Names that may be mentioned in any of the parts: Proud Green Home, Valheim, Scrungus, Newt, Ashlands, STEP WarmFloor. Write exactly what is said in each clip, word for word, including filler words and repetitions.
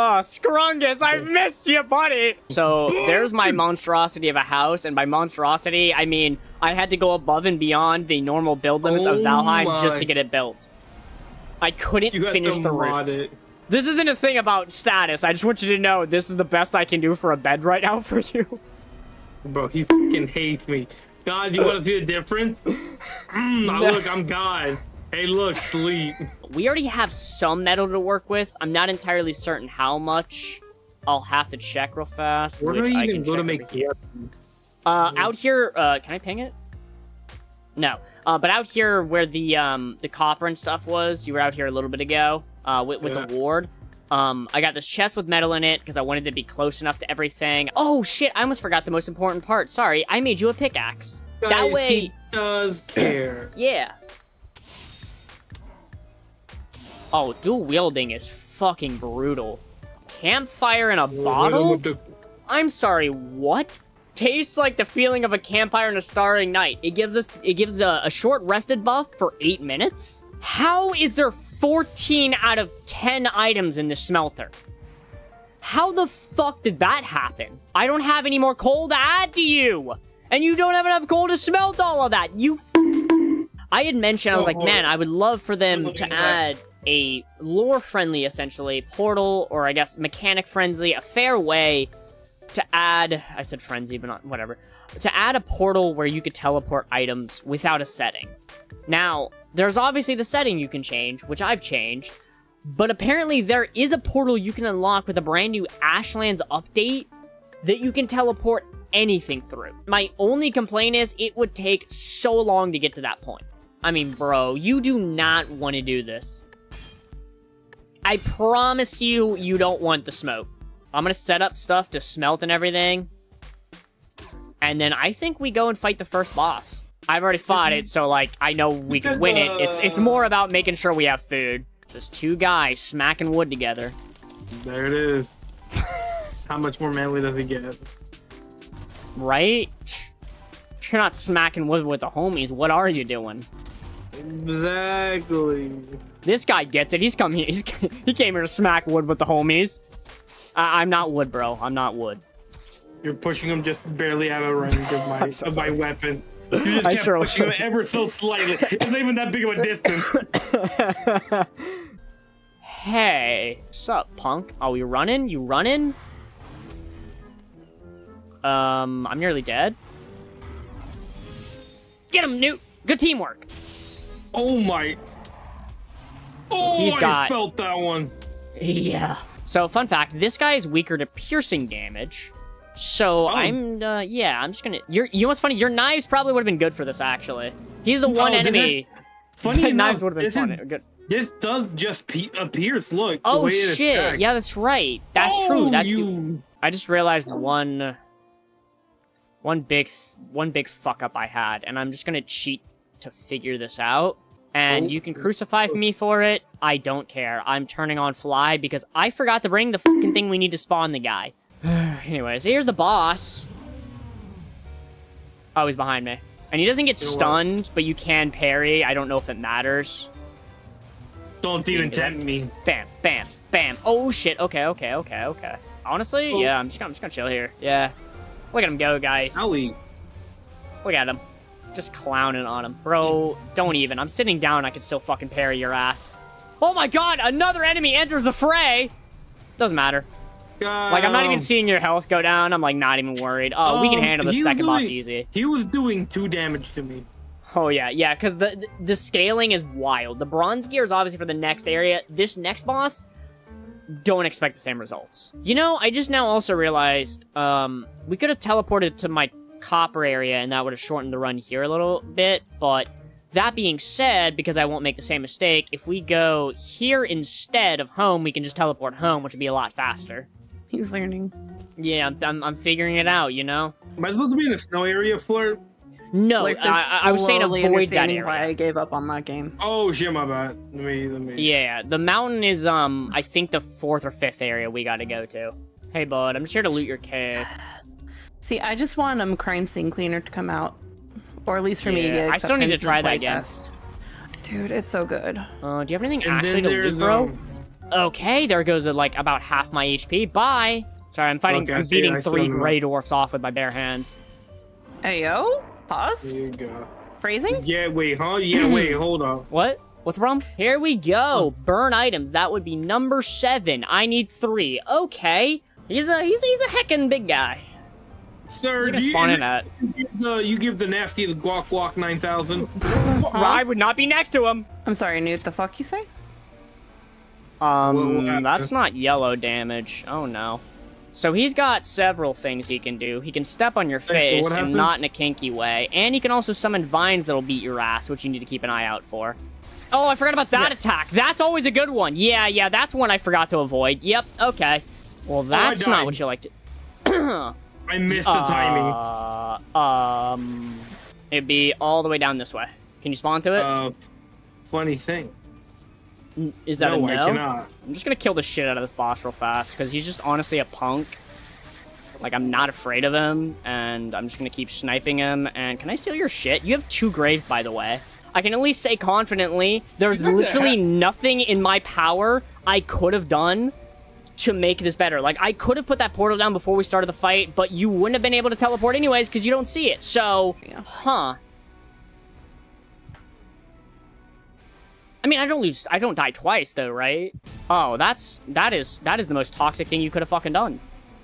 Oh, Scrungus, I missed you, buddy! So, there's my monstrosity of a house, and by monstrosity, I mean, I had to go above and beyond the normal build limits oh of Valheim my. just to get it built. I couldn't you finish the roof. This isn't a thing about status, I just want you to know this is the best I can do for a bed right now for you. Bro, he fucking hates me. God, you wanna see the difference? Mm, no. Look, I'm God. Hey, look, sleep. We already have some metal to work with. I'm not entirely certain how much. I'll have to check real fast. Where which are you I even going to make here? Uh, out here, uh, can I ping it? No. Uh, but out here where the um the copper and stuff was, you were out here a little bit ago. Uh, with, with yeah. the ward. Um, I got this chest with metal in it because I wanted to be close enough to everything. Oh shit! I almost forgot the most important part. Sorry, I made you a pickaxe. Guys, that way. He does care. Yeah. Oh, dual wielding is fucking brutal. Campfire in a bottle? I'm sorry, what? Tastes like the feeling of a campfire in a starry night. It gives us, it gives a, a short rested buff for eight minutes. How is there fourteen out of ten items in the smelter? How the fuck did that happen? I don't have any more coal to add to you, and you don't have enough coal to smelt all of that. You. I had mentioned, I was like, man, I would love for them to add a lore-friendly, essentially, portal, or I guess mechanic-friendly, a fair way to add, I said frenzy, but not, whatever, to add a portal where you could teleport items without a setting. Now, there's obviously the setting you can change, which I've changed, but apparently there is a portal you can unlock with a brand new Ashlands update that you can teleport anything through. My only complaint is it would take so long to get to that point. I mean, bro, you do not want to do this. I promise you, you don't want the smoke. I'm gonna set up stuff to smelt and everything. And then I think we go and fight the first boss. I've already fought it, so like, I know we can win it. It's it's more about making sure we have food. Just two guys smacking wood together. There it is. How much more manly does it get? Right? If you're not smacking wood with the homies, what are you doing? Exactly. This guy gets it. He's come here. He's, he came here to smack wood with the homies. I, I'm not wood, bro. I'm not wood. You're pushing him just barely out of range of my, so of my weapon. You just I kept sure pushing was. him ever so slightly. It's not even that big of a distance. Hey, what's up, punk? Oh, you running? You running? Um, I'm nearly dead. Get him, Newt. Good teamwork. Oh my. Oh, He's got... I felt that one. Yeah. So, fun fact, this guy is weaker to piercing damage. So, oh. I'm, uh, yeah, I'm just gonna... You're, you know what's funny? Your knives probably would have been good for this, actually. He's the one oh, enemy. That... Funny enough, knives would have been funny. Good. This does just pe uh, pierce, look. Oh, shit. Yeah, that's right. That's oh, true. That you... dude... I just realized one... One big... One big fuck-up I had, and I'm just gonna cheat to figure this out. And you can crucify me for it. I don't care. I'm turning on fly because I forgot to bring the fucking thing we need to spawn the guy. Anyways, here's the boss. Oh, he's behind me. And he doesn't get stunned, but you can parry. I don't know if it matters. Don't even tempt me. Bam, bam, bam. Oh, shit. Okay, okay, okay, okay. Honestly, oh. yeah, I'm just, gonna, I'm just gonna chill here. Yeah. Look at him go, guys. Owie. Look at him. Just clowning on him. Bro, don't even. I'm sitting down. I can still fucking parry your ass. Oh my god, another enemy enters the fray. Doesn't matter. God. Like, I'm not even seeing your health go down. I'm like not even worried. Oh, um, we can handle the second doing, boss easy. He was doing two damage to me. Oh yeah, yeah, because the, the scaling is wild. The bronze gear is obviously for the next area. This next boss, don't expect the same results. You know, I just now also realized um, we could have teleported to my copper area and that would have shortened the run here a little bit, but that being said, because I won't make the same mistake, if we go here instead of home, we can just teleport home, which would be a lot faster. He's learning. Yeah, I'm, I'm, I'm figuring it out, you know? Am I supposed to be in a snow area, Flirt? No, like, I, I was saying avoid that area. Why I gave up on that game. Oh shit, my bad. Let me, let me. Yeah, the mountain is, um, I think the fourth or fifth area we gotta go to. Hey bud, I'm just here to loot your cave. See, I just want um, Crime Scene Cleaner to come out, or at least for yeah, me to get. I still need to try that game. Dude, it's so good. Uh, do you have anything and actually to loot, bro? Um, Okay, there goes like about half my H P. Bye. Sorry, I'm fighting. Okay, I'm beating I three gray dwarfs off with my bare hands. Ayo, pause. Here you go. Phrasing? Yeah, wait, huh? Yeah, wait, hold on. What? What's the problem? Here we go. Burn items. That would be number seven. I need three. Okay. He's a he's he's a heckin' big guy. Sir, do you, spawn in at? You, give the, you give the nasty guac guac nine thousand. Huh? I would not be next to him. I'm sorry, Newt. The fuck you say? Um, well, that's not yellow damage. Oh no. So he's got several things he can do. He can step on your face, hey, and not in a kinky way. And he can also summon vines that'll beat your ass, which you need to keep an eye out for. Oh, I forgot about that yes. attack. That's always a good one. Yeah, yeah, that's one I forgot to avoid. Yep, okay. Well, that's oh, not what you like to... I missed uh, the timing. Um, It'd be all the way down this way. Can you spawn to it? Uh, funny thing. Is that no, a no? I cannot. I'm just gonna kill the shit out of this boss real fast because he's just honestly a punk. Like, I'm not afraid of him, and I'm just gonna keep sniping him. And can I steal your shit? You have two graves, by the way. I can at least say confidently there's literally nothing in my power I could have done to make this better. Like, I could have put that portal down before we started the fight, but you wouldn't have been able to teleport anyways because you don't see it. So, huh? I mean, I don't lose. I don't die twice, though, right? Oh, that's that is that is the most toxic thing you could have fucking done.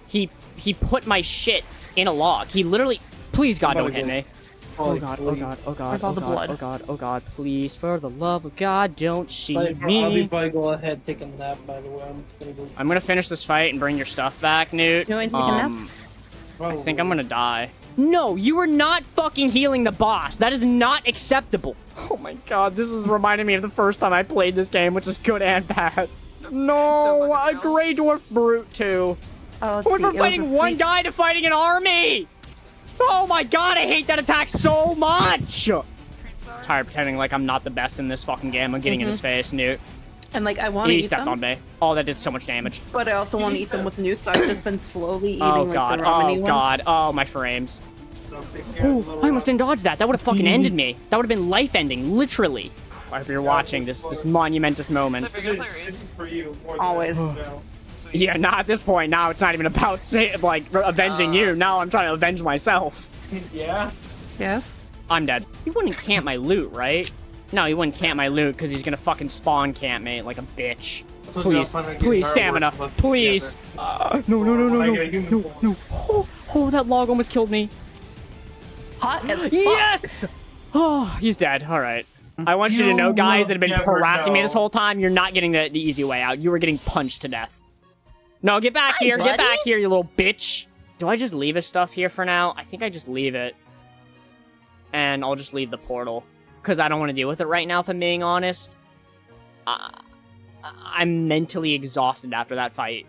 He he put my shit in a log. He literally. Please, God, don't hit me. Oh God! Oh God! Oh God! Where's all the blood? Oh God! Oh God! Please, for the love of God, don't shoot me. I'll be by go ahead taking a nap. By the way, I'm gonna go. I'm gonna finish this fight and bring your stuff back, Newt. You want to take a nap? I think I'm gonna die. No, you are not fucking healing the boss. That is not acceptable. Oh my God, this is reminding me of the first time I played this game, which is good and bad. No, a Grey Dwarf Brute too. Oh, let's see. We're fighting one guy to fighting an army. Oh my God, I hate that attack so much. I'm tired of pretending like I'm not the best in this fucking game. I'm getting mm-hmm. in his face, Newt. And like I want to eat them. He stepped on me. Oh, that did so much damage. But I also want to eat them with Newt, so I've just been slowly eating oh, like God. the ramen-y Oh God! Oh God! Oh my frames! Oh, I almost didn't dodge that. That would have fucking ended me. That would have been life-ending, literally. I hope you're watching this this monumentous moment. Always. Yeah, not at this point. Now it's not even about say, like avenging uh, you. Now I'm trying to avenge myself. Yeah. Yes. I'm dead. You wouldn't camp my loot, right? No, he wouldn't camp my loot because he's gonna fucking spawn camp me like a bitch. Please, please, stamina, please. Uh, no, no, no, no, no, no, no. Oh, oh, that log almost killed me. Hot as fuck. Yes! Oh, he's dead. All right. I want you, you to know, guys, that have been harassing know. me this whole time, you're not getting the, the easy way out. You were getting punched to death. No, get back Hi, here. Buddy. Get back here, you little bitch. Do I just leave his stuff here for now? I think I just leave it. And I'll just leave the portal. Because I don't want to deal with it right now, if I'm being honest. Uh, I'm mentally exhausted after that fight.